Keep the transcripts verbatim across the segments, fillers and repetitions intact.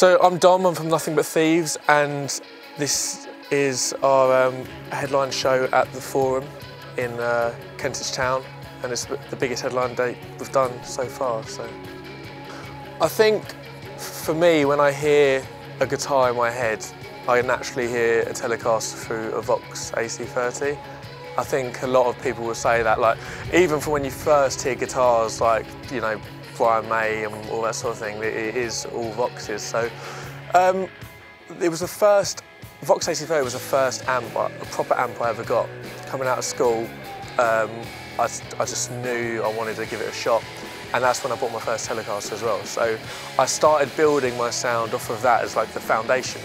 So I'm Dom, I'm from Nothing But Thieves, and this is our um, headline show at the Forum in uh, Kentish Town, and it's the biggest headline date we've done so far. So I think for me, when I hear a guitar in my head, I naturally hear a Telecaster through a Vox A C thirty. I think a lot of people will say that, like, even from when you first hear guitars, like, you know, Brian May and all that sort of thing, it is all Voxes. So um, it was the first, Vox A C thirty was the first amp, a proper amp I ever got. Coming out of school, um, I, I just knew I wanted to give it a shot, and that's when I bought my first Telecaster as well. So I started building my sound off of that as like the foundation.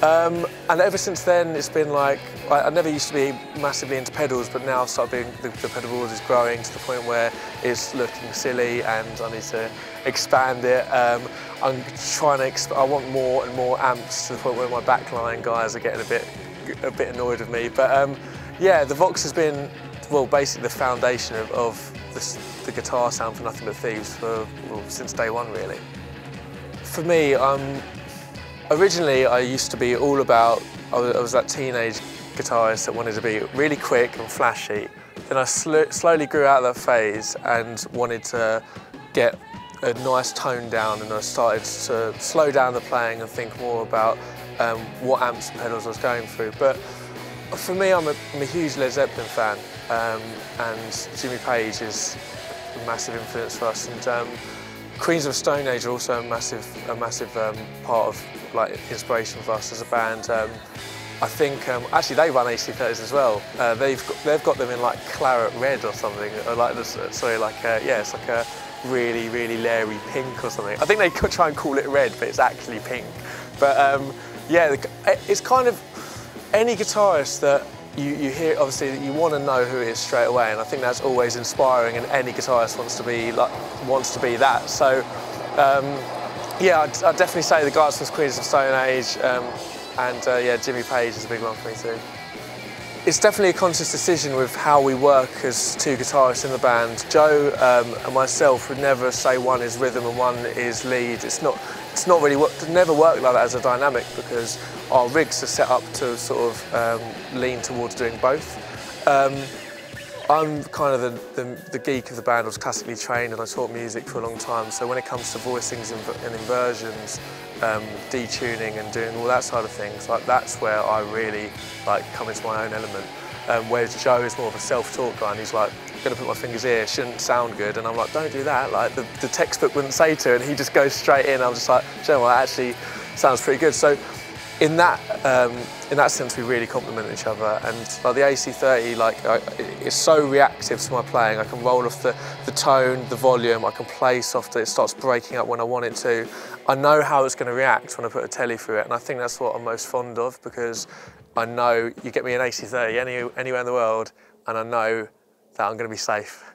Um, and ever since then, it's been like, I, I never used to be massively into pedals, but now I've started being, the, the pedal board is growing to the point where it's looking silly and I need to expand it. Um, I'm trying to, exp I want more and more amps to the point where my backline guys are getting a bit, a bit annoyed with me. But um, yeah, the Vox has been, well, basically the foundation of, of the, the guitar sound for Nothing But Thieves for, well, since day one, really. For me, I'm, originally, I used to be all about, I was that teenage guitarist that wanted to be really quick and flashy. Then I sl slowly grew out of that phase and wanted to get a nice tone down, and I started to slow down the playing and think more about um, what amps and pedals I was going through. But for me, I'm a, I'm a huge Led Zeppelin fan, um, and Jimmy Page is a massive influence for us. And um, Queens of the Stone Age are also a massive, a massive um, part of, like, inspiration for us as a band. Um, I think um, actually they run A C thirties as well. Uh, they've got, they've got them in like claret red or something, or like this, sorry, like a, yeah, it's like a really really leery pink or something. I think they could try and call it red, but it's actually pink. But um, yeah, it's kind of any guitarist that you, you hear, obviously you want to know who it is straight away, and I think that's always inspiring. And any guitarist wants to be like wants to be that. So. Um, Yeah, I'd, I'd definitely say the guys from Queens of Stone Age, um, and uh, yeah, Jimmy Page is a big one for me too. It's definitely a conscious decision with how we work as two guitarists in the band. Joe um, and myself would never say one is rhythm and one is lead. It's not, it's not really, it never worked like that as a dynamic, because our rigs are set up to sort of um, lean towards doing both. Um, I'm kind of the, the, the geek of the band. I was classically trained and I taught music for a long time, so when it comes to voicings and, and inversions, um, detuning and doing all that side of things, like, that's where I really like come into my own element. Um, whereas Joe is more of a self-taught guy, and he's like, I'm gonna put my fingers here, it shouldn't sound good, and I'm like, don't do that, like the, the textbook wouldn't say to, and he just goes straight in. I'm just like, do you know what, that actually sounds pretty good. So in that, um, in that sense, we really complement each other. And like the A C thirty, like, I, it's so reactive to my playing. I can roll off the, the tone, the volume, I can play softer, it starts breaking up when I want it to. I know how it's gonna react when I put a telly through it, and I think that's what I'm most fond of, because I know, you get me an A C thirty any, anywhere in the world, and I know that I'm gonna be safe.